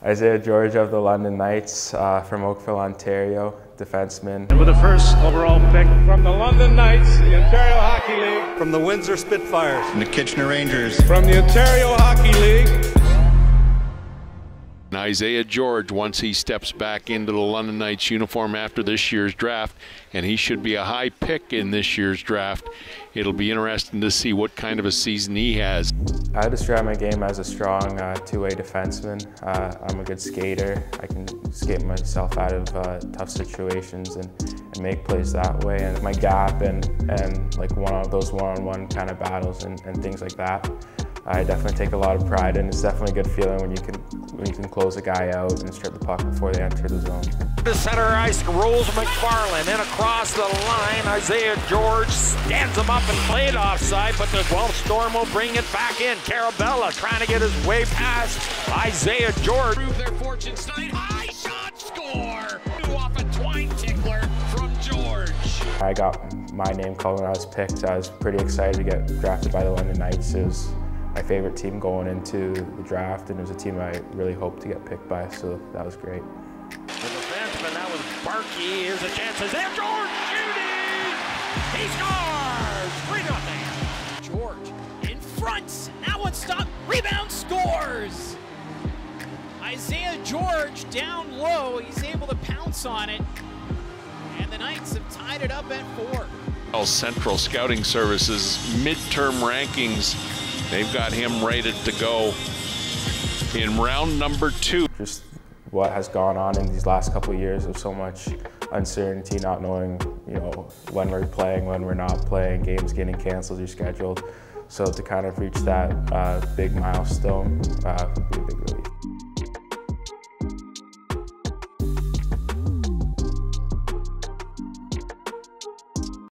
Isaiah George of the London Knights from Oakville, Ontario, defenseman. And with the first overall pick from the London Knights, the Ontario Hockey League. From the Windsor Spitfires. From the Kitchener Rangers. From the Ontario Hockey League. Isaiah George, once he steps back into the London Knights uniform after this year's draft, and he should be a high pick in this year's draft. It'll be interesting to see what kind of a season he has. I describe my game as a strong two-way defenseman. I'm a good skater. I can skate myself out of tough situations and make plays that way. And my gap and like one-on-one kind of battles and things like that, I definitely take a lot of pride in. It's definitely a good feeling when you can close a guy out and strip the puck before they enter the zone. To center ice rolls McFarlane in across the line. Isaiah George stands him up and played offside, but the Guelph Storm will bring it back in. Carabella trying to get his way past Isaiah George. Prove their fortune tonight. High shot, score! Off a twine tickler from George. I got my name called when I was picked. I was pretty excited to get drafted by the London Knights. It was my favorite team going into the draft, and it was a team I really hoped to get picked by, so that was great. For the fans, but that was Barkey. Here's a chance. Isaiah George shooting! He scores! 3-0. George in front. Now it's stopped. Rebound, scores! Isaiah George down low. He's able to pounce on it, and the Knights have tied it up at 4. Central Scouting Services midterm rankings. They've got him rated to go in round number 2. Just what has gone on in these last couple of years of so much uncertainty, not knowing, you know, when we're playing, when we're not playing, games getting canceled or scheduled. So to kind of reach that big milestone would be a big relief.